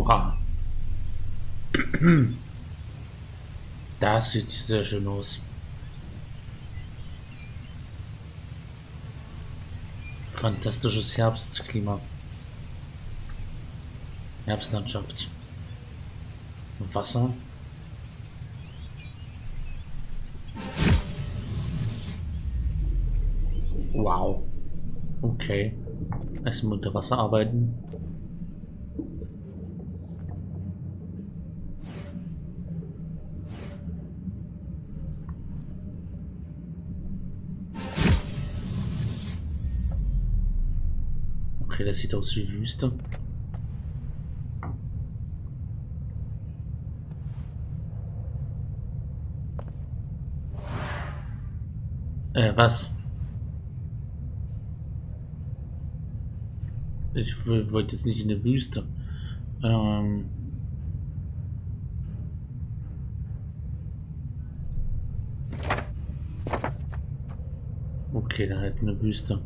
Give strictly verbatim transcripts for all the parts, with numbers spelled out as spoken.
Oha. Das sieht sehr schön aus. Fantastisches Herbstklima. Herbstlandschaft. Wasser. Wow. Okay. Erstmal unter Wasser arbeiten. Okay, das sieht aus wie Wüste. Äh, was? Ich wollte jetzt nicht in der Wüste. Ähm okay, da halt eine Wüste.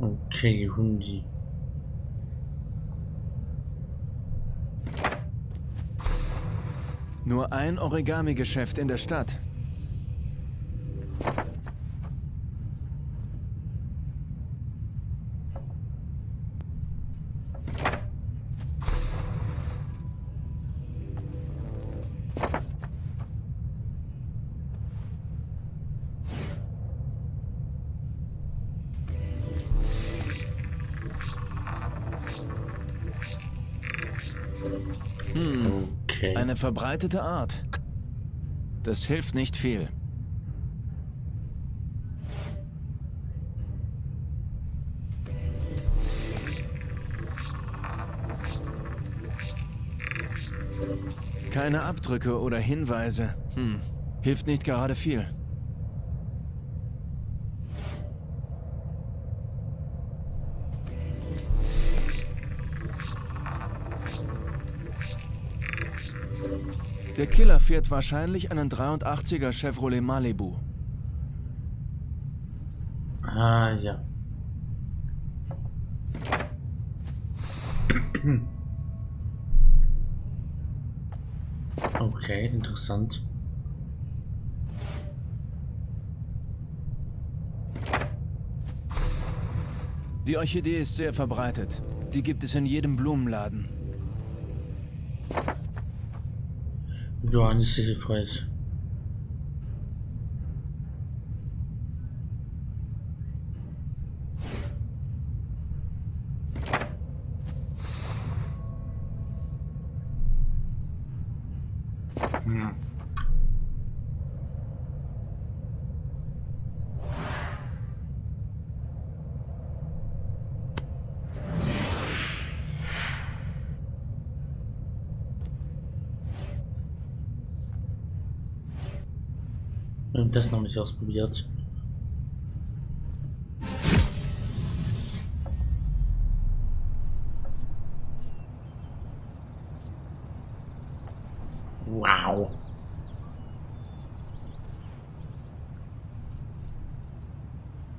Okay, Hundi. Nur ein Origami-Geschäft in der Stadt. Eine verbreitete Art. Das hilft nicht viel. Keine Abdrücke oder Hinweise. Hm. Hilft nicht gerade viel. Der Killer fährt wahrscheinlich einen dreiundachtziger Chevrolet Malibu. Ah, ja. Okay, interessant. Die Orchidee ist sehr verbreitet. Die gibt es in jedem Blumenladen. Ja, nicht sehr hilfreich. Hm. Das noch nicht ausprobiert. Wow.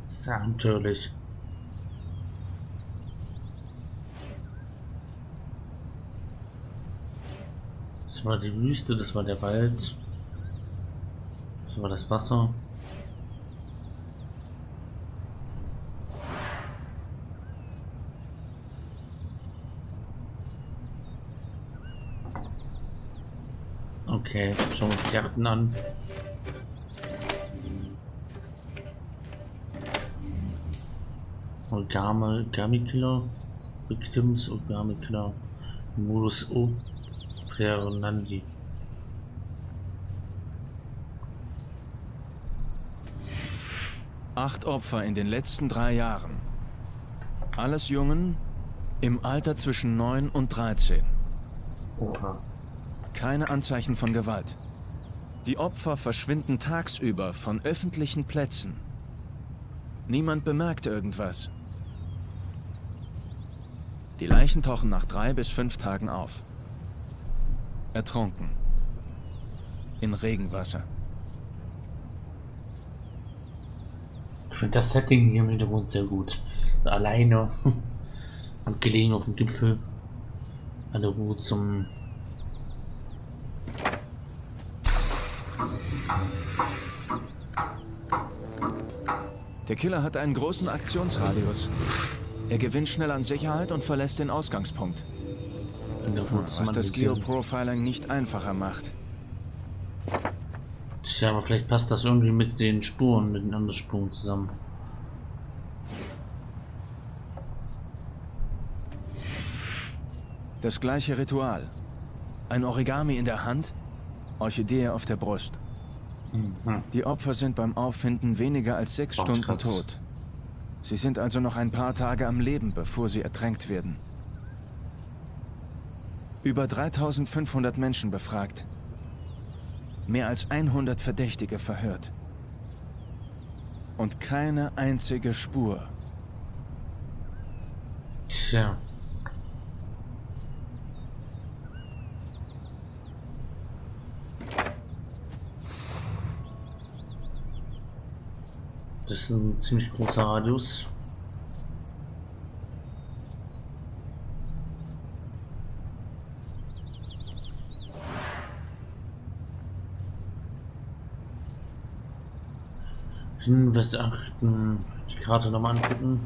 Sehr abenteuerlich. Das war die Wüste, das war der Wald. Über das Wasser. Okay, schauen wir uns die Jagden an. Origami-Killer. Victims Origami-Killer. Modus operandi. Acht Opfer in den letzten drei Jahren. Alles Jungen im Alter zwischen neun und dreizehn. Oha. Keine Anzeichen von Gewalt. Die Opfer verschwinden tagsüber von öffentlichen Plätzen. Niemand bemerkt irgendwas. Die Leichen tauchen nach drei bis fünf Tagen auf. Ertrunken. in Regenwasser. Ich finde das Setting hier im Hintergrund sehr gut. Alleine und gelegen auf dem Gipfel. An der Ruhe zum... Der Killer hat einen großen Aktionsradius. Er gewinnt schnell an Sicherheit und verlässt den Ausgangspunkt. Was das Geoprofiling nicht einfacher macht. Tja, aber vielleicht passt das irgendwie mit den Spuren, mit den anderen Spuren zusammen. Das gleiche Ritual. Ein Origami in der Hand, Orchidee auf der Brust. Mhm. Die Opfer sind beim Auffinden weniger als sechs oh, Stunden Schatz. tot. Sie sind also noch ein paar Tage am Leben, bevor sie ertränkt werden. Über dreitausendfünfhundert Menschen befragt. Mehr als hundert Verdächtige verhört. Und keine einzige Spur. Tja. Das ist ein ziemlich großer Radius. Hinweis achten, die Karte nochmal angucken.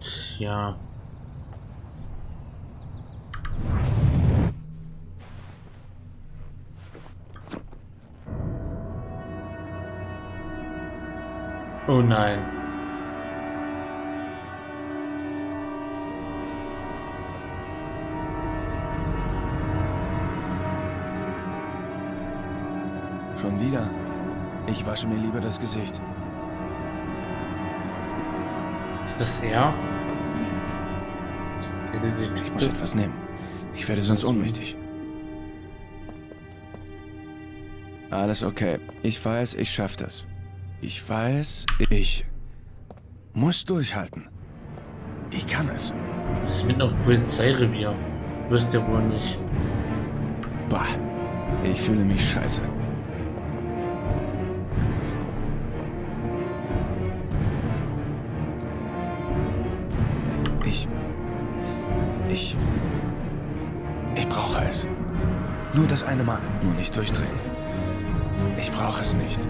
Tja. Oh nein. Schon wieder. Ich wasche mir lieber das Gesicht. Ist das er? Ist der der Typ? Ich muss etwas nehmen. Ich werde sonst ohnmächtig. Alles okay. Ich weiß, ich schaff das. Ich weiß, ich muss durchhalten. Ich kann es. Du bist mitten auf Polizeirevier. Wirst du wohl nicht. Bah, ich fühle mich scheiße. Ich... Ich... Ich brauche es. Nur das eine Mal. Nur nicht durchdrehen. Ich brauche es nicht.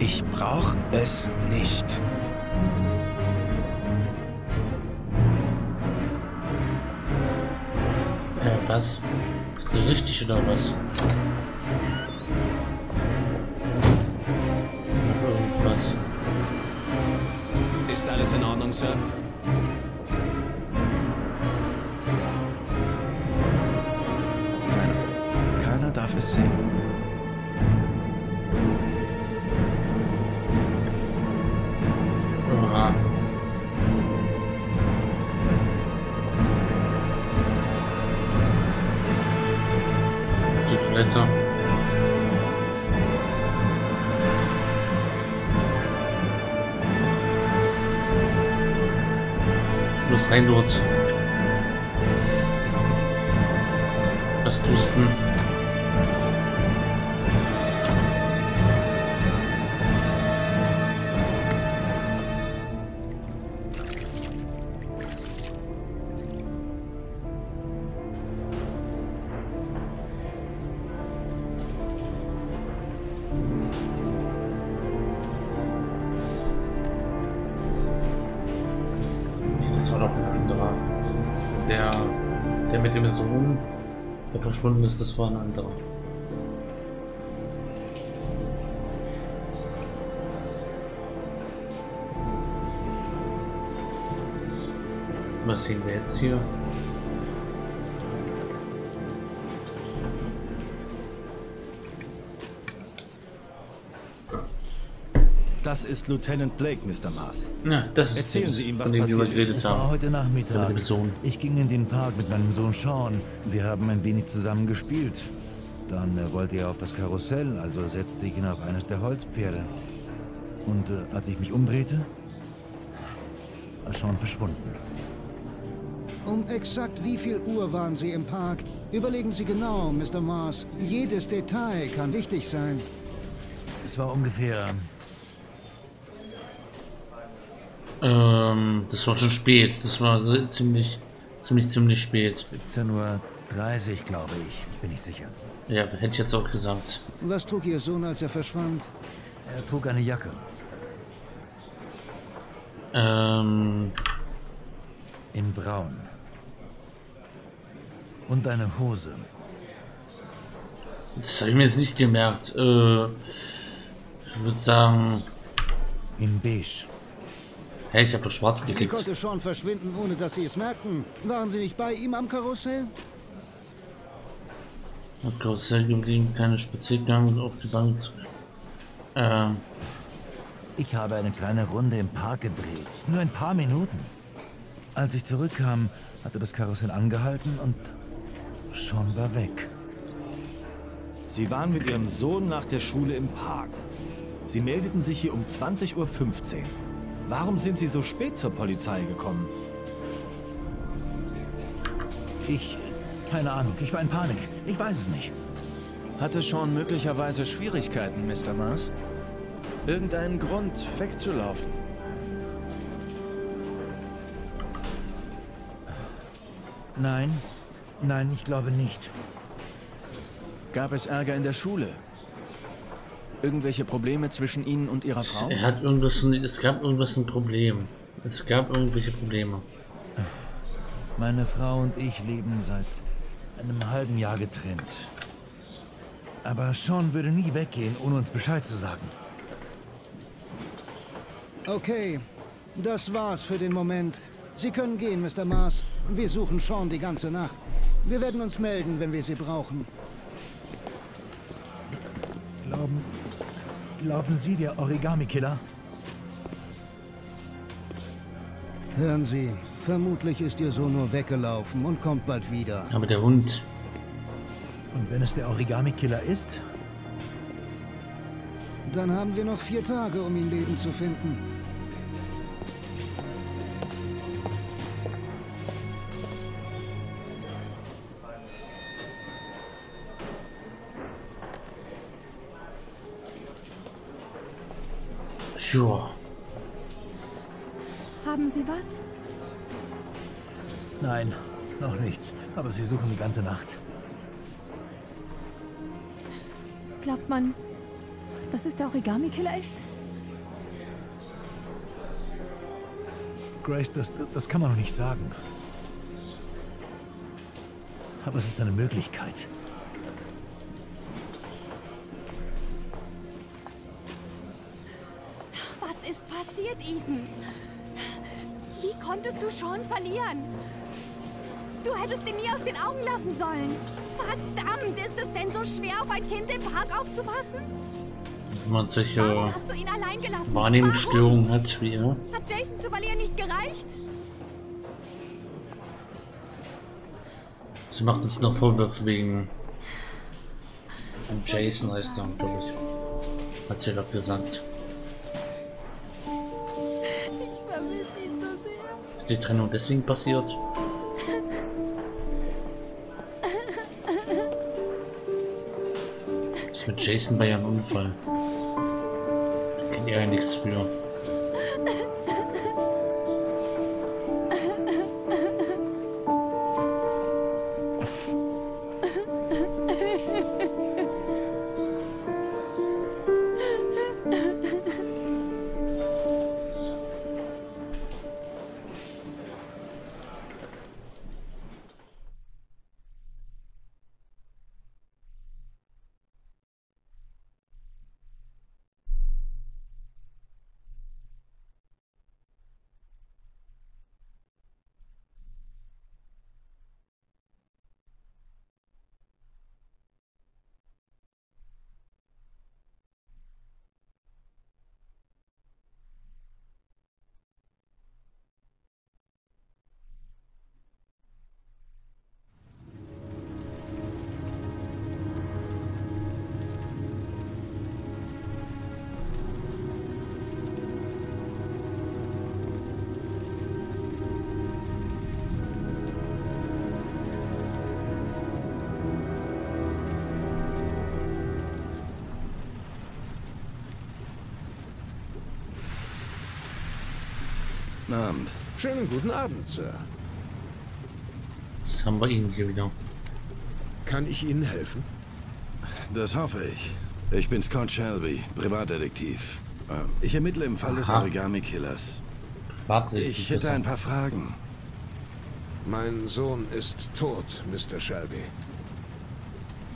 Ich brauche es nicht. Äh, was? Bist du richtig oder was? Irgendwas. Ist alles in Ordnung, Sir? Nein, keiner darf es sehen. Los rein dort. Was tust du? Verschwunden ist, das war ein anderer. Was sehen wir jetzt hier? Das ist Lieutenant Blake, Mister Maas. Ja, das Erzählen Sie ihm, was passiert ist. Es war heute Nachmittag. Ich ging in den Park mit meinem Sohn Sean. Wir haben ein wenig zusammen gespielt. Dann wollte er auf das Karussell, also setzte ich ihn auf eines der Holzpferde. Und äh, als ich mich umdrehte, war Sean verschwunden. Um exakt wie viel Uhr waren Sie im Park? Überlegen Sie genau, Mister Maas. Jedes Detail kann wichtig sein. Es war ungefähr... Ähm, das war schon spät. Das war ziemlich, ziemlich, ziemlich spät. siebzehn Uhr dreißig, glaube ich. Bin ich sicher. Ja, hätte ich jetzt auch gesagt. Was trug Ihr Sohn, als er verschwand? Er trug eine Jacke. Ähm... In Braun. Und eine Hose. Das habe ich mir jetzt nicht gemerkt. Äh, ich würde sagen... In Beige. Hey, ich habe doch schwarz gekriegt. Wie konnte Sean verschwinden, ohne dass Sie es merken? Waren Sie nicht bei ihm am Karussell? Am Karussell gingen keine Spaziergänge und auf die Bank zu. Ähm... Ich habe eine kleine Runde im Park gedreht. Nur ein paar Minuten. Als ich zurückkam, hatte das Karussell angehalten und Sean war weg. Sie waren mit Ihrem Sohn nach der Schule im Park. Sie meldeten sich hier um zwanzig Uhr fünfzehn. Warum sind Sie so spät zur Polizei gekommen? Ich... keine Ahnung. Ich war in Panik. Ich weiß es nicht. Hatte Sean möglicherweise Schwierigkeiten, Mister Maas? Irgendeinen Grund, wegzulaufen. Nein, nein, ich glaube nicht. Gab es Ärger in der Schule? Irgendwelche Probleme zwischen Ihnen und Ihrer Frau? Er hat irgendwas, es gab irgendwas ein Problem. Es gab irgendwelche Probleme. Meine Frau und ich leben seit einem halben Jahr getrennt. Aber Sean würde nie weggehen, ohne uns Bescheid zu sagen. Okay, das war's für den Moment. Sie können gehen, Mister Maas. Wir suchen Sean die ganze Nacht. Wir werden uns melden, wenn wir Sie brauchen. Glauben, glauben Sie, der Origami-Killer? Hören Sie, vermutlich ist Ihr Sohn nur weggelaufen und kommt bald wieder. Aber der Hund. Und wenn es der Origami-Killer ist? Dann haben wir noch vier Tage, um ihn lebend zu finden. Sure. Haben Sie was? Nein, noch nichts. Aber Sie suchen die ganze Nacht. Glaubt man... dass es der Origami-Killer ist? Grace, das, das kann man noch nicht sagen. Aber es ist eine Möglichkeit. Was ist passiert, Ethan? Wie konntest du Sean verlieren? Du hättest ihn nie aus den Augen lassen sollen. Verdammt, ist es denn so schwer, auf ein Kind im Park aufzupassen? Wenn man solche Wahrnehmungsstörungen hat wie er. Hat Jason zu verlieren nicht gereicht? Sie macht uns noch Vorwürfe wegen Jason, heißt er, glaube ich. Hat sie doch gesagt. Ich vermisse ihn so sehr. Ist die Trennung deswegen passiert? Das mit Jason war ja ein Unfall. Ja, nichts für. Guten Abend. Schönen guten Abend, Sir. Jetzt haben wir ihn hier wieder. Kann ich Ihnen helfen? Das hoffe ich. Ich bin Scott Shelby, Privatdetektiv. Ich ermittle im Fall Aha. des Origami-Killers. Ich hätte ein paar Fragen. Mein Sohn ist tot, Mister Shelby.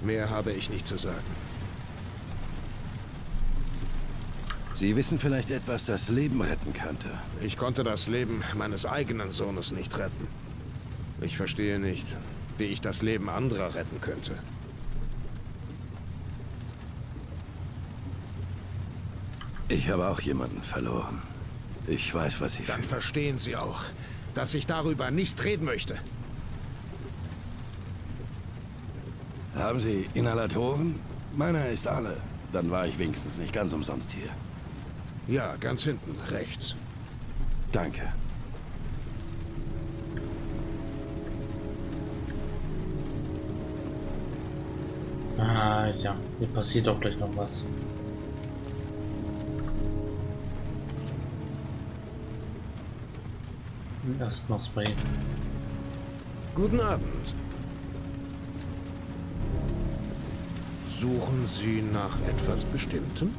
Mehr habe ich nicht zu sagen. Sie wissen vielleicht etwas, das Leben retten könnte. Ich konnte das Leben meines eigenen Sohnes nicht retten. Ich verstehe nicht, wie ich das Leben anderer retten könnte. Ich habe auch jemanden verloren. Ich weiß, was ich fühle. Dann verstehen Sie auch, dass ich darüber nicht reden möchte. Haben Sie Inhalatoren? Meiner ist alle. Dann war ich wenigstens nicht ganz umsonst hier. Ja, ganz hinten, rechts. Danke. Ah, ja. Mir passiert auch gleich noch was. Erst noch Spray. Guten Abend. Suchen Sie nach etwas Bestimmtem?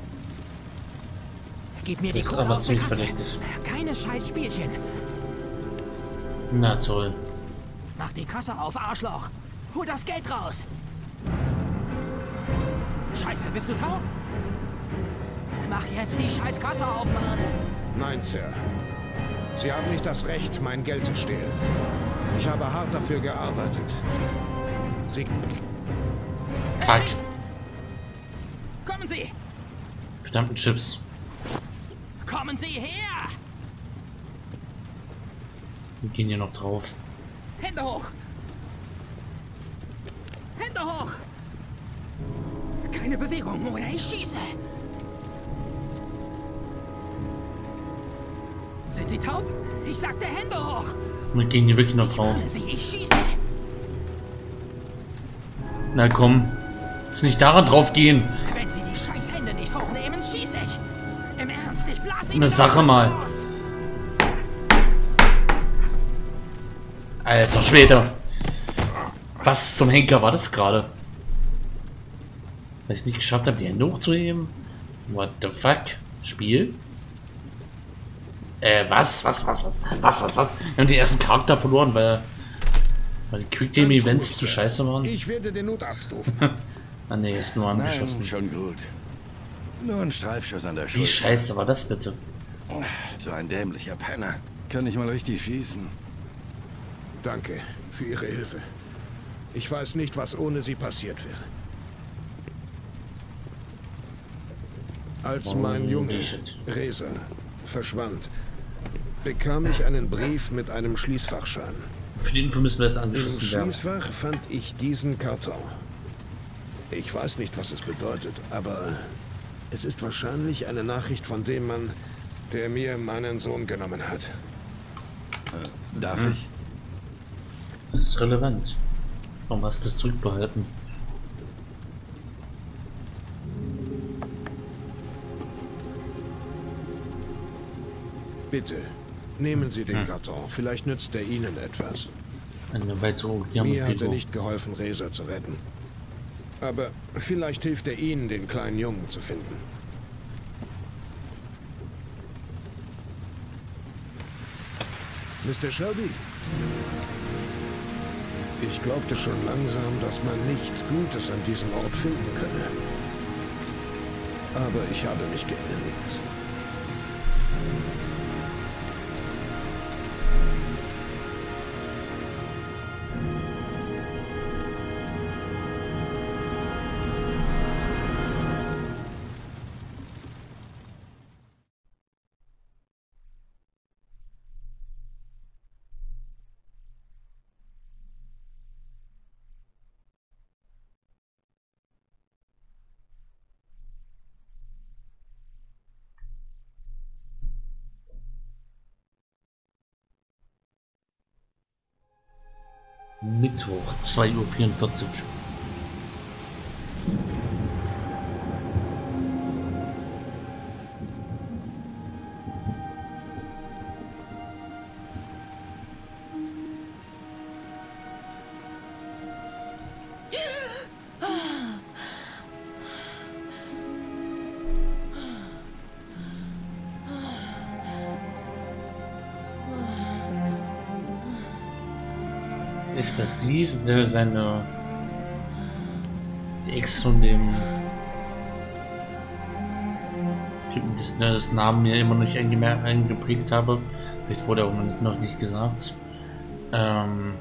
Gib mir die Kohle aus der Kasse. Keine scheiß Spielchen. Na toll. Mach die Kasse auf, Arschloch. Hol das Geld raus. Scheiße, bist du taub? Mach jetzt die scheiß Kasse auf, Mann. Nein, Sir. Sie haben nicht das Recht, mein Geld zu stehlen. Ich habe hart dafür gearbeitet. Sie... Fuck. Kommen Sie! Verdammten Chips. Kommen Sie her! Wir gehen hier noch drauf. Hände hoch! Hände hoch! Keine Bewegung, oder ich schieße! Sind Sie taub? Ich sagte Hände hoch! Wir gehen hier wirklich noch drauf. Ich schieße! Na komm, jetzt nicht daran drauf gehen. Wenn Sie die Scheißhände nicht hochnehmen, schieße ich. Im Ernst, ich blase Ihnen eine Sache mal. Los. Alter Schwede. Was zum Henker war das gerade? Weil ich es nicht geschafft habe, die Hände hochzuheben? What the fuck? Spiel? Äh, was? Was, was, was? Was, was, was? Wir haben den ersten Charakter verloren, weil, weil die Quicktime-Events zu scheiße waren. Ich werde den Notarzt rufen. Ah ne, ist nur angeschossen. Nein, schon gut. Nur ein Streifschuss an der Schulter. Wie scheiße war das bitte? So ein dämlicher Penner. Kann ich mal richtig schießen. Danke für Ihre Hilfe. Ich weiß nicht, was ohne Sie passiert wäre. Als oh, mein Junge, Reza, verschwand, bekam ich einen Brief mit einem Schließfachschein. Für den müssen wir es angeschossen werden. Im Schließfach fand ich diesen Karton. Ich weiß nicht, was es bedeutet, aber es ist wahrscheinlich eine Nachricht von dem Mann, der mir meinen Sohn genommen hat. Äh, darf hm. ich? Das ist relevant. Warum hast du es zurückbehalten? Bitte, nehmen Sie den hm. Karton. Vielleicht nützt er Ihnen etwas. Eine weitere Mir hat er nicht geholfen, Reza zu retten. Aber vielleicht hilft er Ihnen, den kleinen Jungen zu finden. Mister Shelby? Ich glaubte schon langsam, dass man nichts Gutes an diesem Ort finden könne. Aber ich habe mich geirrt. Mittwoch, zwei Uhr vierundvierzig. Ist das sie? Der, seine... Die Ex von dem... Typen, dessen das Namen mir immer noch nicht eingeprägt habe. Vielleicht wurde auch noch nicht gesagt. Ähm...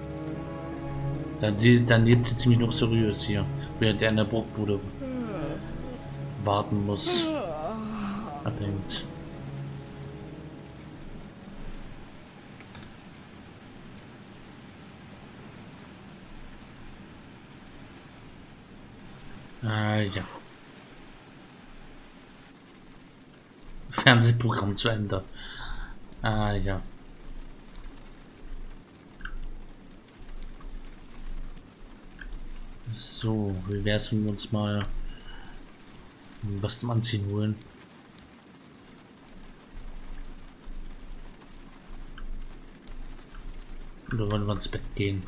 Dann, sie, dann lebt sie ziemlich noch seriös hier, während er in der Bruchbude warten muss. Abhängt. Äh, ja. Fernsehprogramm zu Ende. Äh, ja. So, wie wäre es, wenn wir uns mal was zum Anziehen holen? Oder wollen wir ins Bett gehen?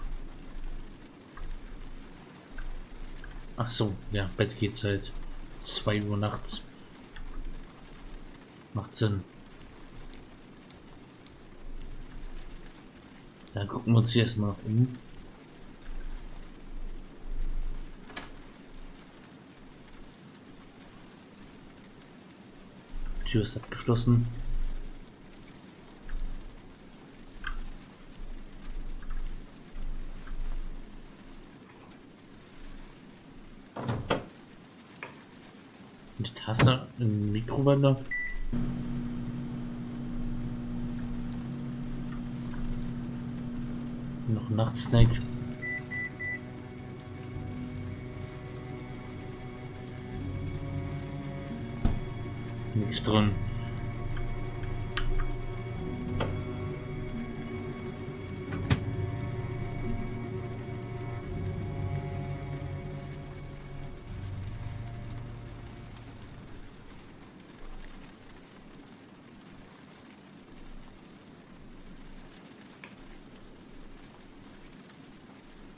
Ach so, ja, Bett geht seit zwei Uhr nachts. Macht Sinn. Dann gucken wir uns hier erstmal noch um. Die Tür ist abgeschlossen. Die Tasse in die Mikrowelle. Noch ein Nachtsnack. Nichts drin.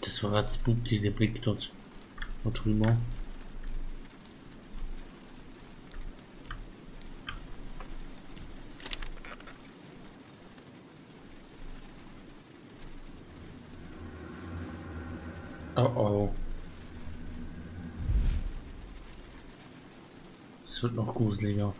Das war gerade spooky, der Blick dort, dort drüber. Oh oh. Es wird noch gruseliger.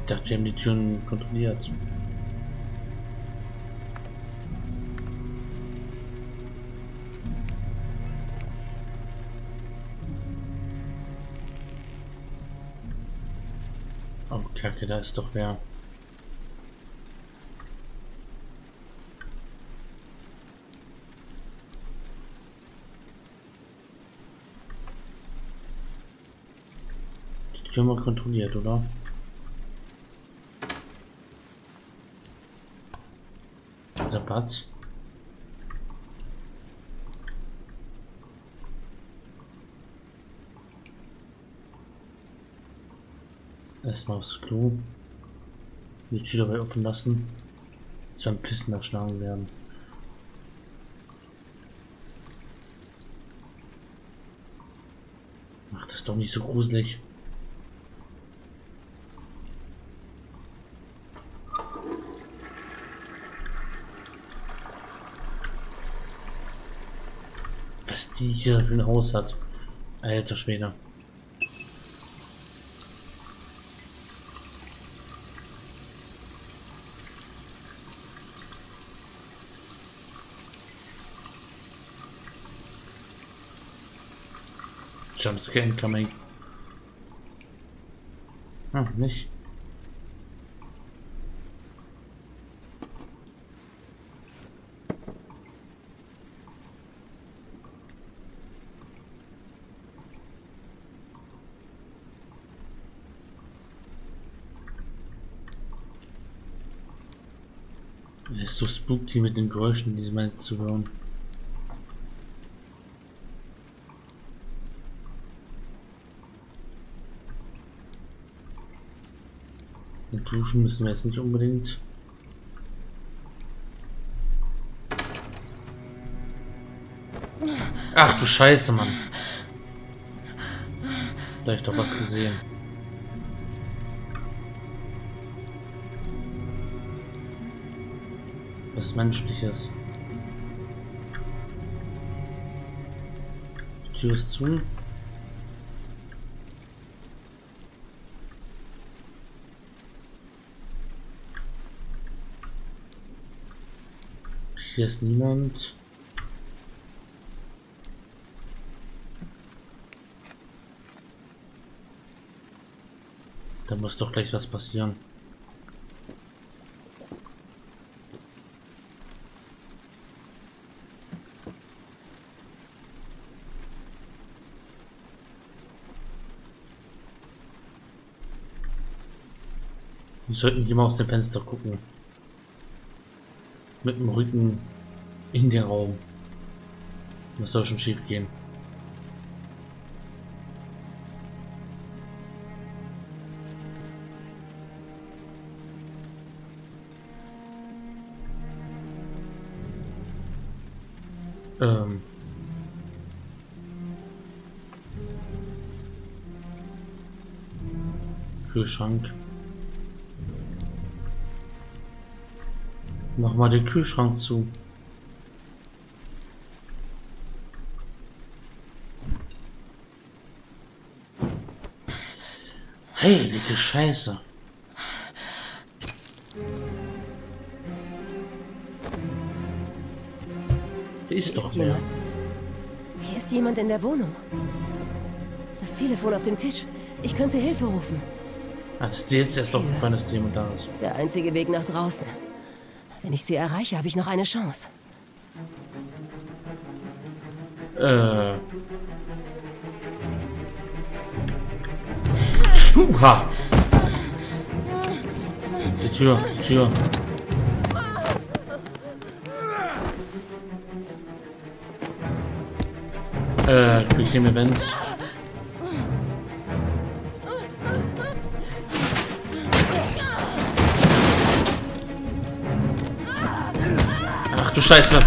Ich dachte, die haben die Türen kontrolliert. Oh, Kacke, da ist doch wer. Die Türen mal kontrolliert, oder? Unser Platz. Erstmal aufs Klo. Die Tür dabei offen lassen. Dass wir ein Pissen erschlagen werden. Mach das doch nicht so gruselig. Was die hier für ein Haus hat. Alter Schwede. Jumpscare incoming. Ah, nicht. Es ist so spooky mit den Geräuschen, die sie meint zu hören. Und duschen müssen wir jetzt nicht unbedingt. Ach du Scheiße, Mann. Da hab ich doch was gesehen. Was Menschliches. Die Tür ist zu. Hier ist niemand. Da muss doch gleich was passieren. Wir sollten hier mal aus dem Fenster gucken. Mit dem Rücken in den Raum. Das soll schon schief gehen. Ähm. Kühlschrank. Mach mal den Kühlschrank zu. Hey, dicke Scheiße. Hier ist doch jemand. Hier ist jemand in der Wohnung. Das Telefon auf dem Tisch. Ich könnte Hilfe rufen. Das ist jetzt erst aufgefallen, dass jemand da ist. Der einzige Weg nach draußen. Wenn ich sie erreiche, habe ich noch eine Chance. Äh. Puha. Die Tür, die Tür. Äh, ich nehme Events. Scheiße.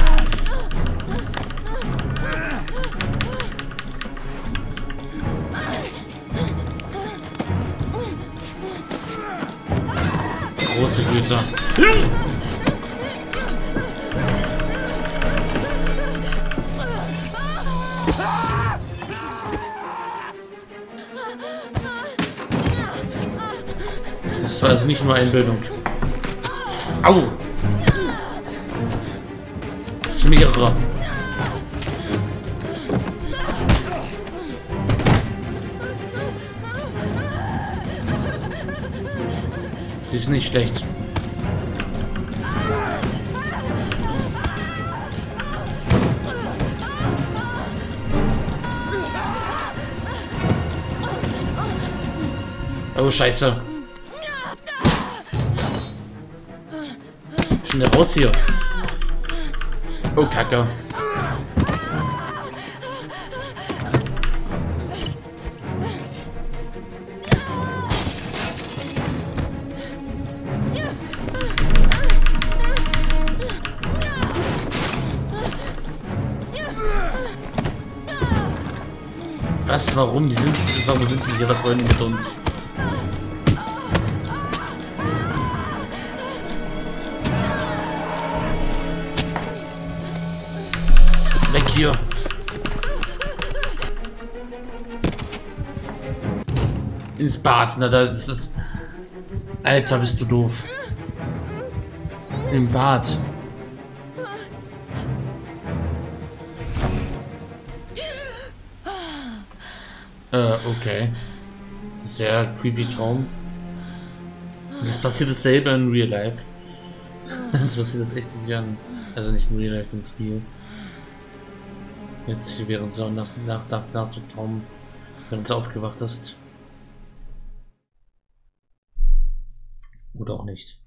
Große Güte. Das war also nicht nur Einbildung. Au! Mehrere. Die ist nicht schlecht. Oh, Scheiße. Schnell raus hier. Oh, Kacke. Was, warum? Die sind, warum sind die hier? Was wollen die mit uns? Hier. Ins Bad, na da ist das. Alter, bist du doof. Im Bad. Äh, okay. Sehr creepy Traum. Das passiert dasselbe in Real Life. Das passiert das echt gern. Also nicht in Real Life, im Spiel. Jetzt hier während so nach nach nach nach dem Traum, wenn du aufgewacht hast. Oder auch nicht.